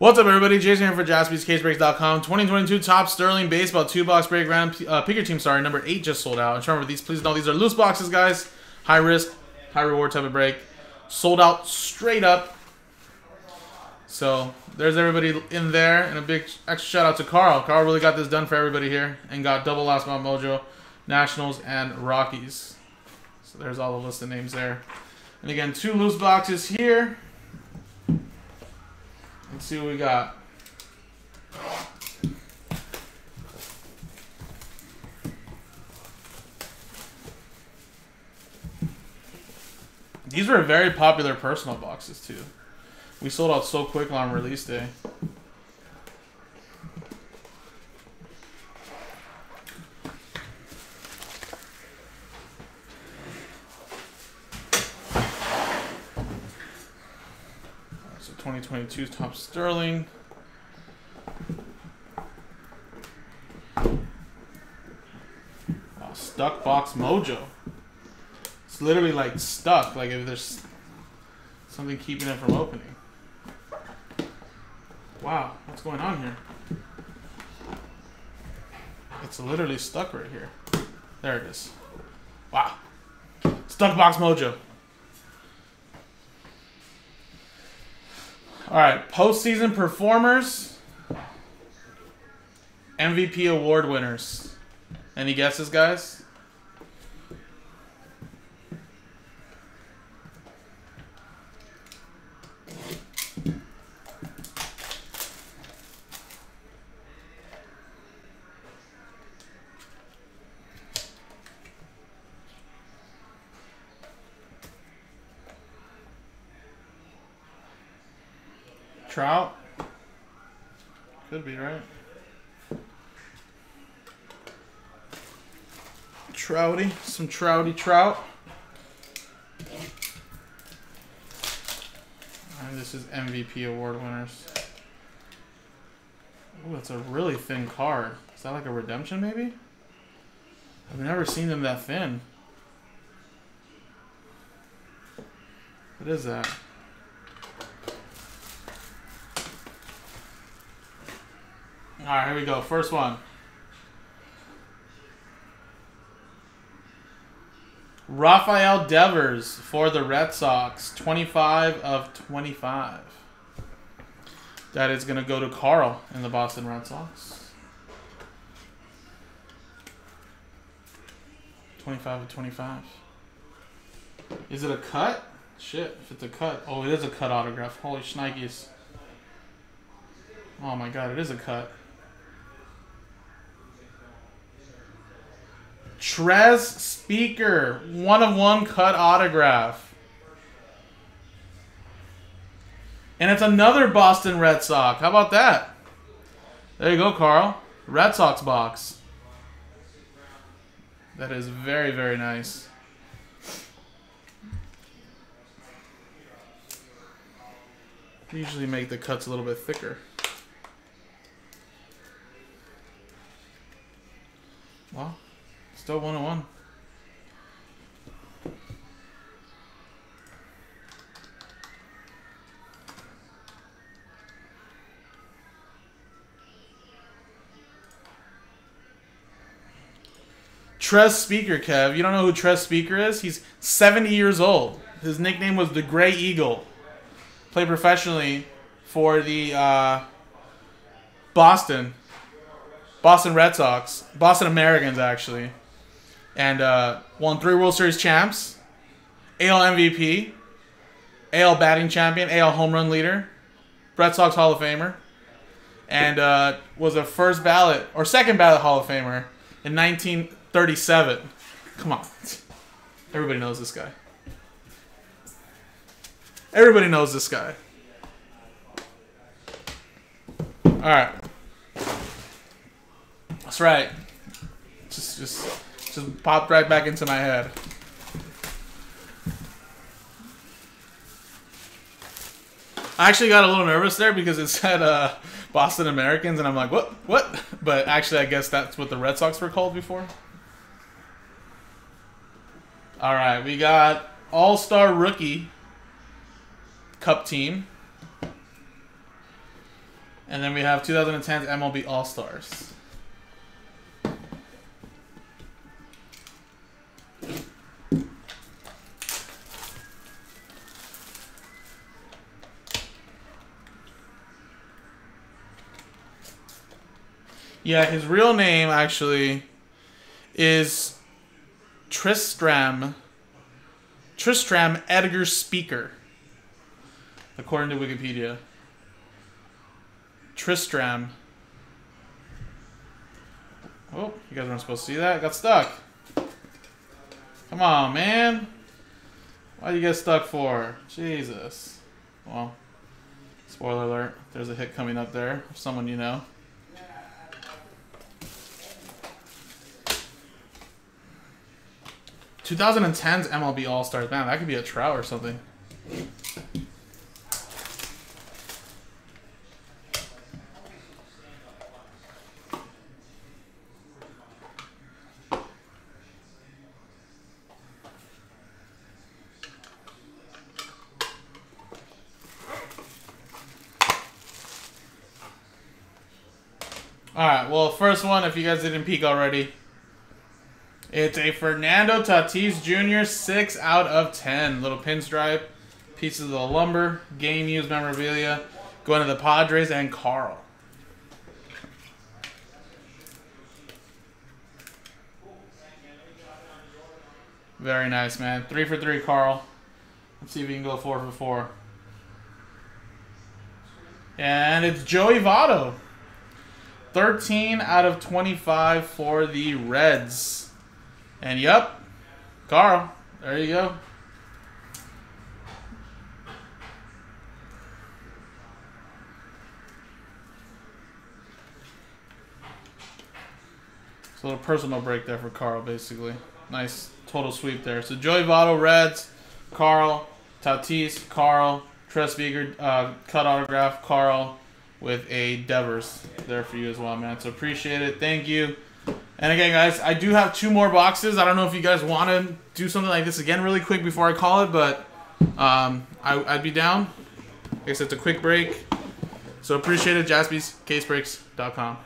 What's up, everybody? Jason here for JaspysCaseBreaks.com. 2022 Top Sterling Baseball 2-box break round. Pick your team, sorry. Number 8 just sold out. And remember, these, please know, these are loose boxes, guys. High risk, high reward type of break. Sold out straight up. So there's everybody in there. And a big extra shout-out to Carl. Carl really got this done for everybody here and got double last month mojo, Nationals, and Rockies. So there's all the list of names there. And again, 2 loose boxes here. Let's see what we got. These were very popular personal boxes too. We sold out so quick on release day. So 2022 Top Sterling. Wow, stuck box mojo. It's literally like stuck, like if there's something keeping it from opening. Wow, what's going on here? It's literally stuck right here. There it is. Wow. Stuck box mojo. All right, postseason performers, MVP award winners. Any guesses, guys? Trout? Could be, right? Trouty. Some Trouty Trout. And this is MVP award winners. Ooh, that's a really thin card. Is that like a redemption, maybe? I've never seen them that thin. What is that? All right, here we go. First one. Raphael Devers for the Red Sox, 25 of 25. That is going to go to Carl in the Boston Red Sox. 25 of 25. Is it a cut? Shit, if it's a cut. Oh, it is a cut autograph. Holy shnikes. Oh, my God, it is a cut. Tris Speaker, 1/1 cut autograph. And it's another Boston Red Sox. How about that? There you go, Carl. Red Sox box. That is very, very nice. They usually make the cuts a little bit thicker. Well, still 1/1. Tris Speaker, Kev. You don't know who Tris Speaker is? He's 70 years old. His nickname was the Gray Eagle. Played professionally for the Boston Red Sox. Boston Americans, actually. And won 3 World Series champs, AL MVP, AL batting champion, AL home run leader, Red Sox Hall of Famer, and was a first ballot or second ballot Hall of Famer in 1937. Come on. Everybody knows this guy. Everybody knows this guy. All right. That's right. Just popped right back into my head. I actually got a little nervous there because it said Boston Americans, and I'm like, what? What? But actually, I guess that's what the Red Sox were called before. All right, we got All-Star Rookie Cup team. And then we have 2010 MLB All-Stars. Yeah, his real name actually is Tristram Edgar Speaker, according to Wikipedia. Tristram. Oh, you guys weren't supposed to see that. I got stuck. Come on, man. Why'd you get stuck for? Jesus. Well, spoiler alert. There's a hit coming up there. Someone you know. (2010's) MLB All-Stars. Man, that could be a Trout or something. Alright, well, first one, if you guys didn't peek already, it's a Fernando Tatis Jr. 6/10. Little pinstripe, pieces of the lumber, game used memorabilia, going to the Padres and Carl. Very nice, man. 3 for 3, Carl. Let's see if we can go 4 for 4. And it's Joey Votto. 13/25 for the Reds. And yep, Carl, there you go. It's a little personal break there for Carl, basically. Nice total sweep there. So Joey Votto, Reds, Carl, Tatis, Carl, Tris Speaker, cut autograph, Carl, with a Devers there for you as well, man. So appreciate it. Thank you. And again, guys, I do have 2 more boxes. I don't know if you guys want to do something like this again really quick before I call it, but I'd be down. I guess it's a quick break. So appreciate it. JaspysCaseBreaks.com.